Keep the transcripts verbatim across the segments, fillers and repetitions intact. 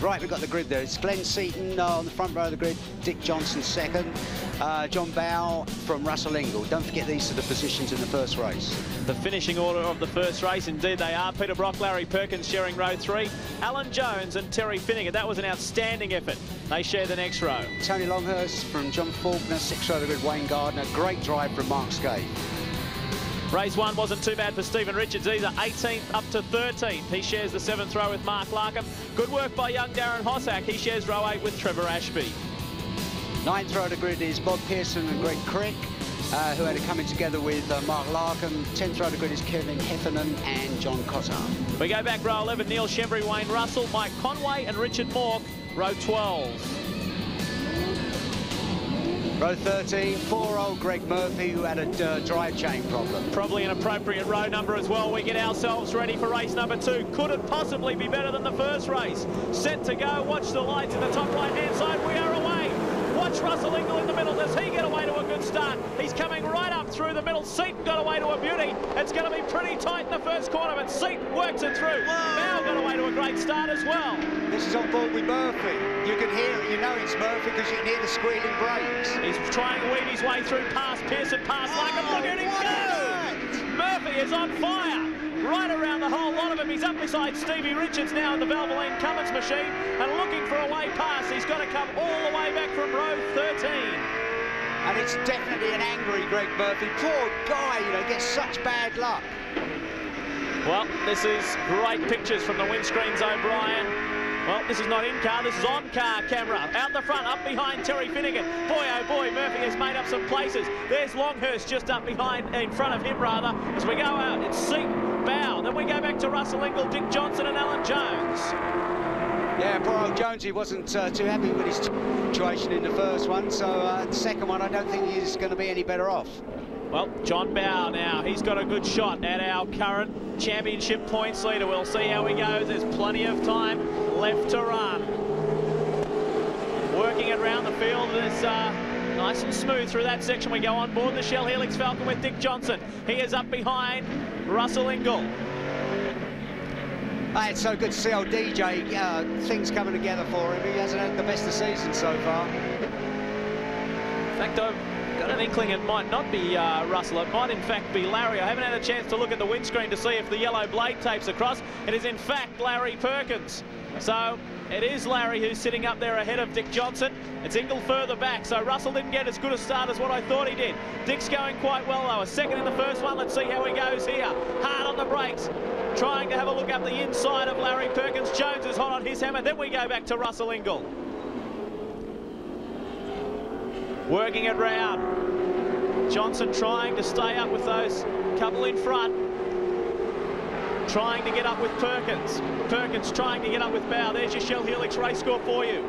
Right, we've got the grid there. It's Glenn Seton on the front row of the grid, Dick Johnson second, uh, John Bowe from Russell Engel. Don't forget these are the positions in the first race. The finishing order of the first race, indeed they are. Peter Brock, Larry Perkins sharing row three, Alan Jones and Terry Finninger. That was an outstanding effort. They share the next row. Tony Longhurst from John Faulkner, sixth row of the grid, Wayne Gardner. Great drive from Mark Skate. Race one wasn't too bad for Stephen Richards either, eighteenth up to thirteenth. He shares the seventh row with Mark Larkin. Good work by young Darren Hossack. He shares row eight with Trevor Ashby. Ninth row to grid is Bob Pearson and Greg Crick, uh, who had a coming together with uh, Mark Larkin. Tenth row to grid is Kevin Heffernan and John Cotter. We go back row eleven, Neil Shevry, Wayne Russell, Mike Conway and Richard Mork, row twelve. Row thirteen, four-year-old Greg Murphy, who had a uh, drive chain problem. Probably an appropriate row number as well. We get ourselves ready for race number two. Could it possibly be better than the first race? Set to go. Watch the lights in the top right-hand side. We are away. Watch Russell Engel in the middle. Does he get away to a good start? He's coming right up through the middle. Seton got away to a beauty. It's going to be pretty tight in the first corner, but Seton works it through. Now got away to a great start as well. This is on board with Murphy. You can hear it, you know it's Murphy because you can hear the squealing brakes. He's trying to weave his way through past Pearson, past oh, Larkin. Look at him go! Murphy is on fire. Right around the whole lot of him. He's up beside Stevie Richards now in the Valvoline Cummins machine and looking for a way past. He's got to come all the way back from row thirteen. And it's definitely an angry Greg Murphy. Poor guy, you know, gets such bad luck. Well, this is great pictures from the windscreens, O'Brien. Well, this is not in-car, this is on-car camera. Out the front, up behind Terry Finninger. Boy, oh boy, Murphy has made up some places. There's Longhurst just up behind, in front of him, rather, as we go out. It's Seton, Bowe. Then we go back to Russell Engel, Dick Johnson and Alan Jones. Yeah, poor old Jonesy wasn't uh, too happy with his situation in the first one, so uh, the second one I don't think he's going to be any better off. Well, John Bowe now, he's got a good shot at our current championship points leader. We'll see how he goes. There's plenty of time left to run. Working it around the field, it's uh, nice and smooth through that section. We go on board the Shell Helix Falcon with Dick Johnson. He is up behind Russell Ingall. Hey, it's so good to see old D J. Uh, things coming together for him. He hasn't had the best of seasons so far. In fact, I've got an inkling it might not be uh, Russell, it might in fact be Larry. I haven't had a chance to look at the windscreen to see if the yellow blade tapes across. It is in fact Larry Perkins. So it is Larry who's sitting up there ahead of Dick Johnson. It's Ingall further back, so Russell didn't get as good a start as what I thought he did. Dick's going quite well though, a second in the first one. Let's see how he goes here. Hard on the brakes, trying to have a look up the inside of Larry Perkins. Jones is hot on his hammer. Then we go back to Russell Ingall. Working it round. Johnson trying to stay up with those couple in front. Trying to get up with Perkins. Perkins trying to get up with Bowe. There's your Shell Helix race score for you.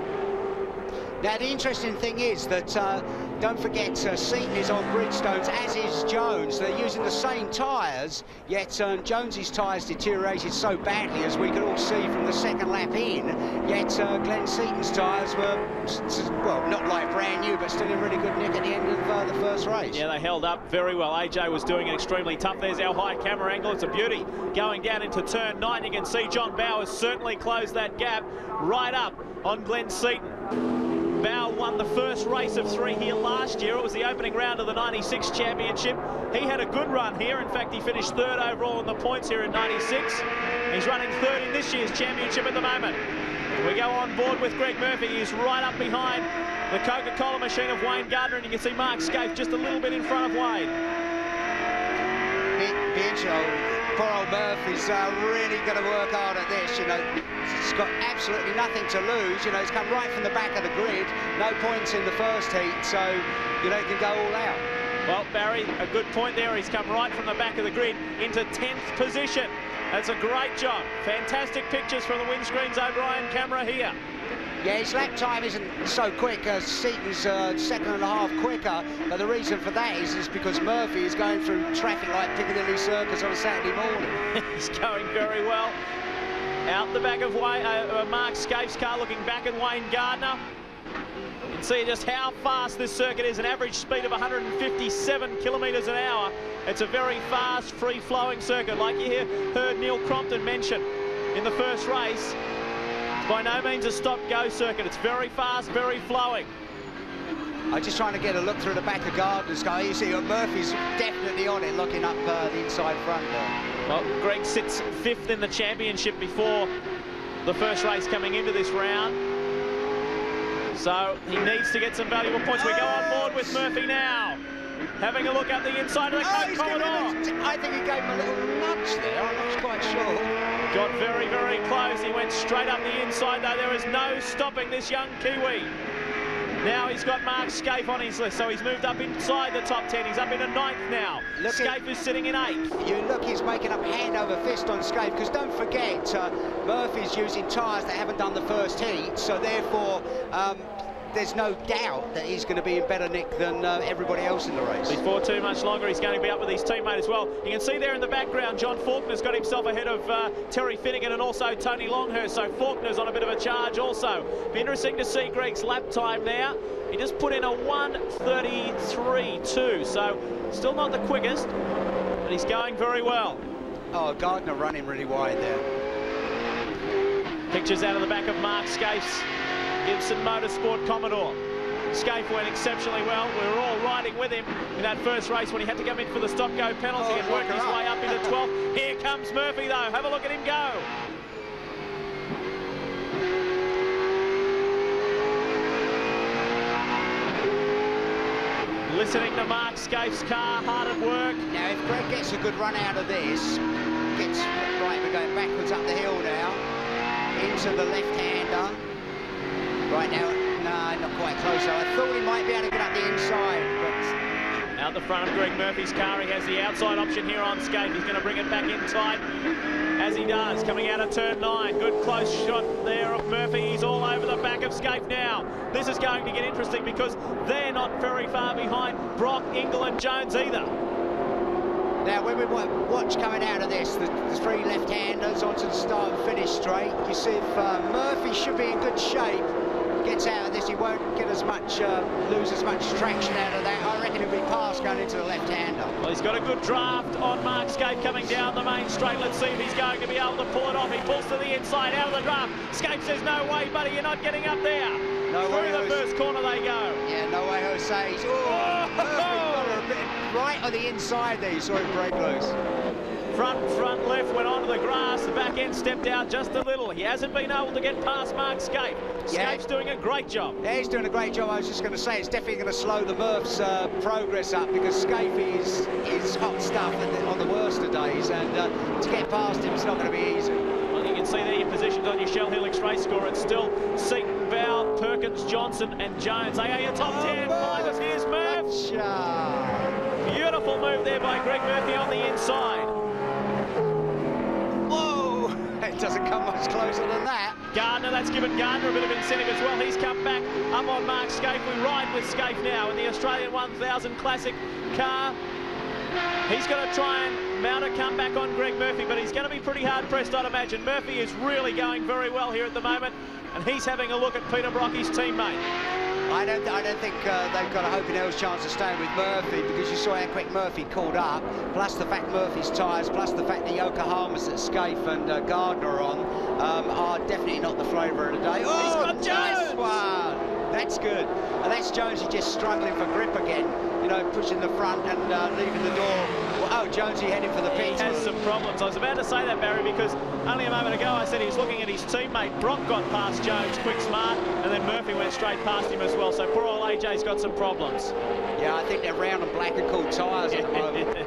Now the interesting thing is that, uh, don't forget, uh, Seton is on Bridgestones, as is Jones. They're using the same tyres, yet um, Jonesy's tyres deteriorated so badly, as we could all see from the second lap in, yet uh, Glenn Seton's tyres were, well, not like brand new, but still in really good nick at the end of uh, the first race. Yeah, they held up very well. A J was doing it extremely tough. There's our high camera angle. It's a beauty. Going down into turn nine, you can see John Bowe has certainly closed that gap right up on Glenn Seton. Bowe won the first race of three here last year. It was the opening round of the ninety-six championship. He had a good run here. In fact, he finished third overall in the points here in ninety-six. He's running third in this year's championship at the moment. We go on board with Greg Murphy. He's right up behind the Coca-Cola machine of Wayne Gardner, and you can see Mark Skate just a little bit in front of Wayne. Bitch, old, poor old Murphy's uh, really going to work hard at this, you know. He's got absolutely nothing to lose, you know, he's come right from the back of the grid, no points in the first heat, so, you know, he can go all out. Well, Barry, a good point there, he's come right from the back of the grid into tenth position. That's a great job. Fantastic pictures from the windscreens, O'Brien camera here. Yeah, his lap time isn't so quick as Seton's uh, second and a half quicker, but the reason for that is, is because Murphy is going through traffic like Piccadilly Circus on a Saturday morning. He's going very well. Out the back of Wayne, uh, Mark Skate's car, looking back at Wayne Gardner. You can see just how fast this circuit is, an average speed of one hundred fifty-seven kilometres an hour. It's a very fast, free-flowing circuit, like you hear, heard Neil Crompton mention in the first race. by no means a stop-go circuit. It's very fast, very flowing. I'm just trying to get a look through the back of Gardner's car. You see, Murphy's definitely on it, looking up uh, the inside front there. Well, Greg sits fifth in the championship before the first race coming into this round. So he needs to get some valuable points. We go on board with Murphy now. Having a look at the inside of the oh, coat corridor. A, I think he gave him a little nudge there. I'm not quite sure. Got very, very close. He went straight up the inside, though. There is no stopping this young Kiwi. Now he's got Mark Skate on his list, so he's moved up inside the top ten. He's up in a ninth now. Skate is sitting in eighth. You look, he's making up hand over fist on Skate, because don't forget, uh, Murphy's using tyres that haven't done the first heat, so therefore um, there's no doubt that he's going to be in better nick than uh, everybody else in the race. Before too much longer, he's going to be up with his teammate as well. You can see there in the background, John Faulkner's got himself ahead of uh, Terry Finninger and also Tony Longhurst, so Faulkner's on a bit of a charge also. Be interesting to see Greg's lap time now. He just put in a one thirty-three two, so still not the quickest, but he's going very well. Oh, Gardner running really wide there. Pictures out of the back of Mark Skate's Gibson Motorsport Commodore. Skate went exceptionally well. We were all riding with him in that first race when he had to come in for the stop-go penalty oh, and work his up. way up into twelfth. Here comes Murphy, though. Have a look at him go. Listening to Mark Skate's car, hard at work. Now, if Greg gets a good run out of this, gets right, we're going backwards up the hill now, into the left-hander. Right now, no, not quite close. So I thought he might be able to get up the inside. But... out the front of Greg Murphy's car, he has the outside option here on Skate. He's going to bring it back in tight as he does. Coming out of turn nine, good close shot there of Murphy. He's all over the back of Skate now. This is going to get interesting because they're not very far behind Brock, Engel and Jones either. Now, when we watch coming out of this, the, the three left-handers onto the start and finish straight, you see if uh, Murphy should be in good shape. Gets out of this, he won't get as much, uh, lose as much traction out of that. I reckon he'll be past going into the left-hander. Well, he's got a good draft on Mark Skate coming down the main straight. Let's see if he's going to be able to pull it off. He pulls to the inside, out of the draft. Skate says, no way, buddy, you're not getting up there. No Through way the Jose. first corner they go. Yeah, no way, Jose. Oh, oh, Murphy got her a bit right on the inside there. You saw him break loose. Front, front, left, went onto the grass. The back end stepped out just a little. He hasn't been able to get past Mark Skate. Yeah. Skate's doing a great job. Yeah, he's doing a great job. I was just going to say, it's definitely going to slow the Murph's uh, progress up because Skate is, is hot stuff on the worst of days, and uh, to get past him, it's not going to be easy. Well, you can see there your positions on your Shell Helix race score. It's still Seton, Bowe, Perkins, Johnson and Jones. They are your top oh, ten climbers. Here's Murph. Gotcha. Beautiful move there by Greg Murphy on the inside. It doesn't come much closer than that. Gardner, that's given Gardner a bit of incentive as well. He's come back up on Mark Skate. We ride with Skate now in the Australian one thousand Classic car. He's going to try and mount a comeback on Greg Murphy, but he's going to be pretty hard-pressed, I'd imagine. Murphy is really going very well here at the moment, and he's having a look at Peter Brock, his teammate. I don't, I don't think uh, they've got a hope in hell's chance of staying with Murphy, because you saw how quick Murphy called up, plus the fact Murphy's tyres, plus the fact the Yokohamas that Scaife and uh, Gardner are on um, are definitely not the flavour of the day. Oh, he's got Jones! Nice one. That's good. And that's Jonesy just struggling for grip again, you know, pushing the front and uh, leaving the door. Oh, Jonesy headed for the pit. He has some problems. I was about to say that, Barry, because only a moment ago I said he was looking at his teammate. Brock got past Jones, quick smart, and then Murphy went straight past him as well. So poor old A J's got some problems. Yeah, I think they're round and black and cool tyres at the moment.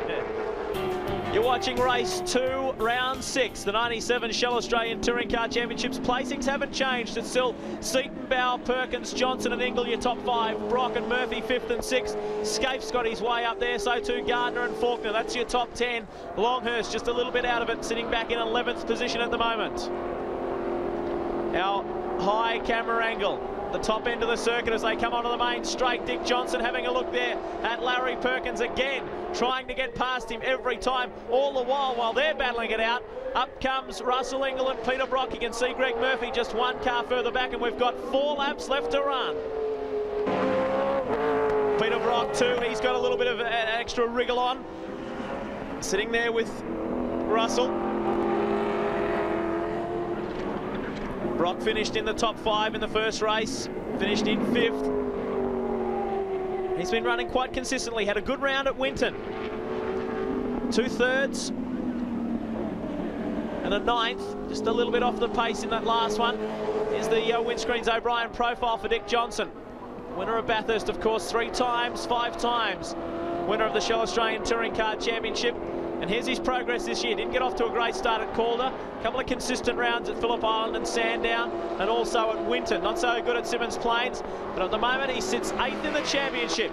You're watching race two, round six. The ninety-seven Shell Australian Touring Car Championships placings haven't changed. It's still Seton, Bowe, Perkins, Johnson and Engel, your top five. Brock and Murphy, fifth and sixth. Skaife's got his way up there, so too Gardner and Faulkner. That's your top ten. Longhurst just a little bit out of it, sitting back in eleventh position at the moment. Our high camera angle, the top end of the circuit as they come onto the main straight. Dick Johnson having a look there at Larry Perkins again, trying to get past him every time, all the while while they're battling it out. Up comes Russell Engel and Peter Brock. You can see Greg Murphy just one car further back, and we've got four laps left to run. Peter Brock too, he's got a little bit of an extra wriggle on, sitting there with Russell. Brock finished in the top five in the first race, finished in fifth. He's been running quite consistently, had a good round at Winton. Two thirds and a ninth, just a little bit off the pace in that last one. Here's the uh, windscreen's O'Brien profile for Dick Johnson. Winner of Bathurst, of course, three times, five times. Winner of the Shell Australian Touring Car Championship. And here's his progress this year. Didn't get off to a great start at Calder. A couple of consistent rounds at Phillip Island and Sandown, and also at Winton. Not so good at Simmons Plains, but at the moment he sits eighth in the championship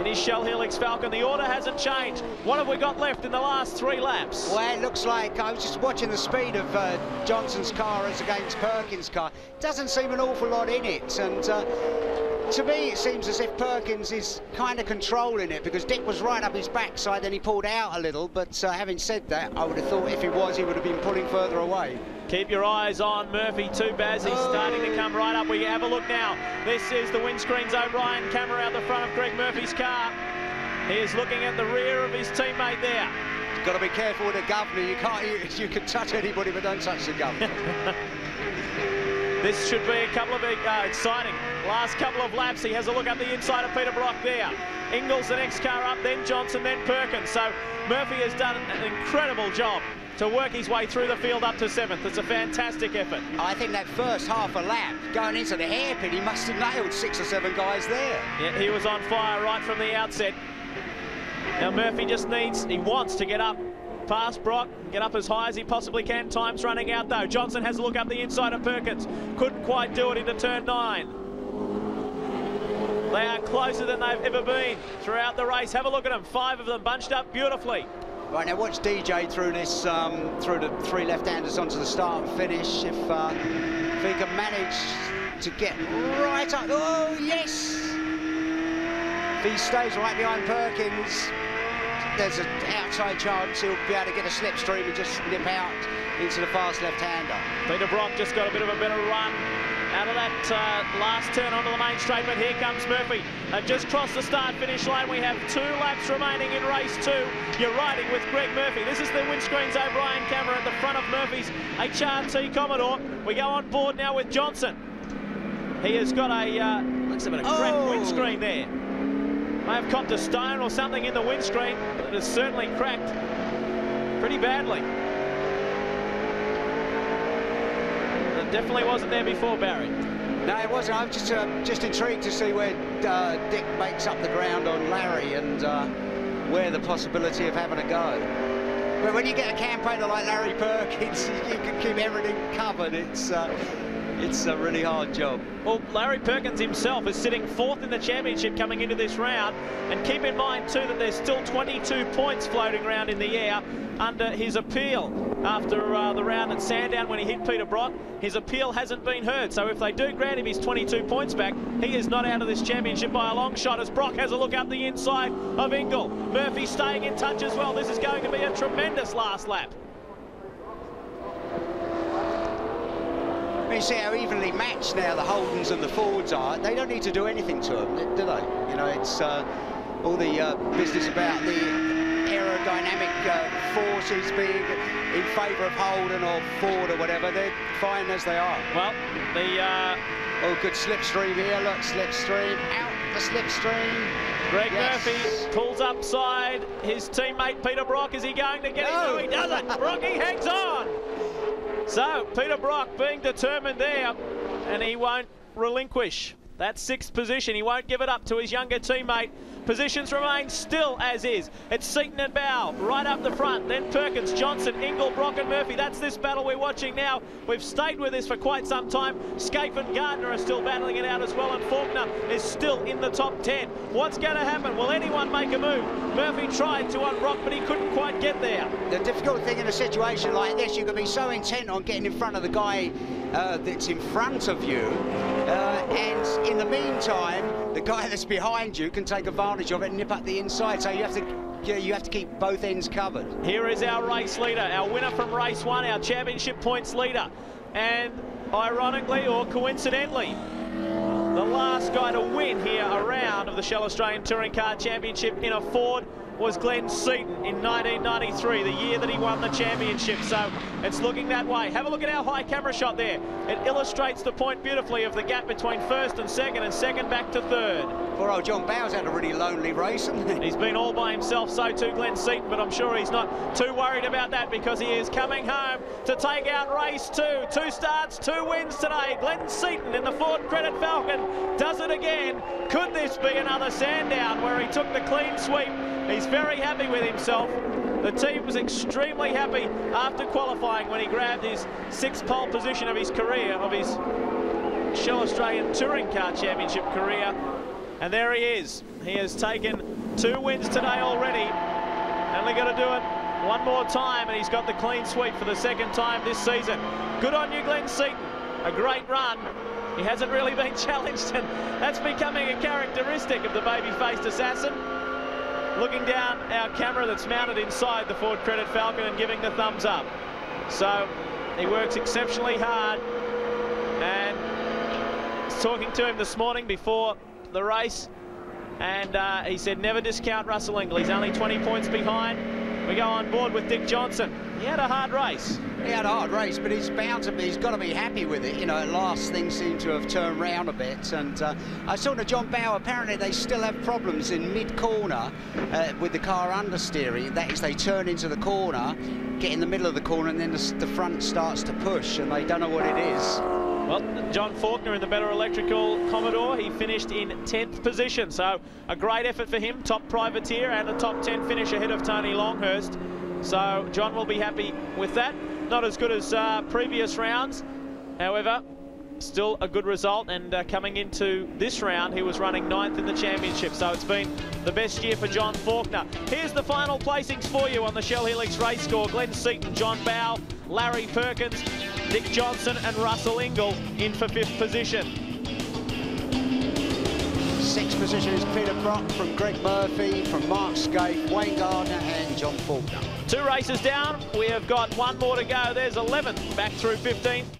in his Shell Helix Falcon. The order hasn't changed. What have we got left in the last three laps? Well, it looks like, I was just watching the speed of uh, Johnson's car as against Perkins' car. Doesn't seem an awful lot in it, and uh, to me, it seems as if Perkins is kind of controlling it, because Dick was right up his backside, then he pulled out a little. But uh, having said that, I would have thought if he was, he would have been pulling further away. Keep your eyes on Murphy too, Baz. He's oh. starting to come right up. We have a look now. This is the windscreen's O'Brien camera out the front of Greg Murphy's car. He is looking at the rear of his teammate there. You've got to be careful with the governor. You can't. You, you can touch anybody, but don't touch the governor. This should be a couple of uh, exciting last couple of laps. He has a look up the inside of Peter Brock there. Ingall's the next car up, then Johnson, then Perkins. So Murphy has done an incredible job to work his way through the field up to seventh. It's a fantastic effort. I think that first half a lap, going into the hairpin, he must have nailed six or seven guys there. Yeah, he was on fire right from the outset. Now Murphy just needs, he wants to get up past Brock, get up as high as he possibly can. Time's running out though. Johnson has a look up the inside of Perkins. Couldn't quite do it into turn nine. They are closer than they've ever been throughout the race. Have a look at them. Five of them bunched up beautifully. Right, now watch D J through this, um, through the three left-handers onto the start and finish. If, uh, if he can manage to get right up. Oh, yes! If he stays right behind Perkins, there's an outside chance he'll be able to get a slipstream and just nip out into the fast left-hander. Peter Brock just got a bit of a better run out of that uh, last turn onto the main straight, but here comes Murphy. They've just crossed the start-finish line. We have two laps remaining in race two. You're riding with Greg Murphy. This is the windscreen's O'Brien camera at the front of Murphy's H R T Commodore. We go on board now with Johnson. He has got a, uh, looks a bit of a cracked windscreen there. May have copped a stone or something in the windscreen, but it is certainly cracked pretty badly. It definitely wasn't there before, Barry. No, it wasn't. I'm just uh, just intrigued to see where uh, Dick makes up the ground on Larry and uh, where the possibility of having a go. But when you get a campaigner like Larry Perkins, you can keep everything covered. It's uh, It's a really hard job. Well, Larry Perkins himself is sitting fourth in the championship coming into this round. And keep in mind, too, that there's still twenty-two points floating around in the air under his appeal after uh, the round at Sandown when he hit Peter Brock. His appeal hasn't been heard. So if they do grant him his twenty-two points back, he is not out of this championship by a long shot as Brock has a look up the inside of Engel. Murphy staying in touch as well. This is going to be a tremendous last lap. You see how evenly matched now the Holdens and the Fords are. They don't need to do anything to them, do they? You know, it's uh, all the uh, business about the aerodynamic uh, forces being in favour of Holden or Ford or whatever. They're fine as they are. Well, the... Uh... Oh, good slipstream here. Look, slipstream. Out the slipstream. Greg yes. Murphy pulls upside his teammate Peter Brock. Is he going to get no. it? No, he doesn't. Brocky hangs on. So, Peter Brock being determined there, and he won't relinquish that sixth position. He won't give it up to his younger teammate. Positions remain still as is. It's Seton and Bowe right up the front, then Perkins, Johnson, Ingall, Brock and Murphy. That's this battle we're watching now. We've stayed with this for quite some time. Skate and Gardner are still battling it out as well, and Faulkner is still in the top ten. What's going to happen? Will anyone make a move? Murphy tried to on Brock, but he couldn't quite get there. The difficult thing in a situation like this, you can be so intent on getting in front of the guy uh, that's in front of you, uh, and in the meantime, the guy that's behind you can take advantage of it and nip up the inside. So you have to. Yeah, you have to keep both ends covered. Here is our race leader, our winner from race one, our championship points leader. And ironically or coincidentally, the last guy to win here a round of the Shell Australian Touring Car Championship in a Ford was Glenn Seton in nineteen ninety-three, the year that he won the championship. So it's looking that way. Have a look at our high camera shot there. It illustrates the point beautifully of the gap between first and second, and second back to third. Poor old John Bowe's had a really lonely race, hasn't he? He's been all by himself, so too Glenn Seton, but I'm sure he's not too worried about that because he is coming home to take out race two. Two starts, two wins today. Glenn Seton in the Ford Credit Falcon does it again. Could this be another Sandown where he took the clean sweep? He's very happy with himself. The team was extremely happy after qualifying when he grabbed his sixth pole position of his career, of his Shell Australian Touring Car Championship career. And there he is. He has taken two wins today already. Only got to do it one more time, and he's got the clean sweep for the second time this season. Good on you, Glenn Seton. A great run. He hasn't really been challenged, and that's becoming a characteristic of the baby-faced assassin. Looking down our camera that's mounted inside the Ford Credit Falcon and giving the thumbs up. So he works exceptionally hard, and I was talking to him this morning before the race, and uh, he said never discount Russell Engel. He's only twenty points behind. We go on board with Dick Johnson. He had a hard race. He had a hard race, but he's bound to be, he's got to be happy with it. You know, at last things seem to have turned round a bit. And uh, I saw to John Bowe, apparently they still have problems in mid-corner uh, with the car understeering. That is, they turn into the corner, get in the middle of the corner, and then the, the front starts to push, and they don't know what it is. Well, John Faulkner in the better electrical Commodore, he finished in tenth position. So a great effort for him, top privateer and a top ten finish ahead of Tony Longhurst. So John will be happy with that. Not as good as uh, previous rounds, however, still a good result, and uh, coming into this round he was running ninth in the championship, so it's been the best year for John Faulkner. Here's the final placings for you on the Shell Helix race score. Glenn Seton, John Bowe, Larry Perkins, Dick Johnson and Russell Ingall in for fifth position. Sixth position is Peter Brock from Greg Murphy, from Mark Skate, Wayne Gardner and John Faulkner. Two races down, we have got one more to go. There's eleventh, back through fifteenth.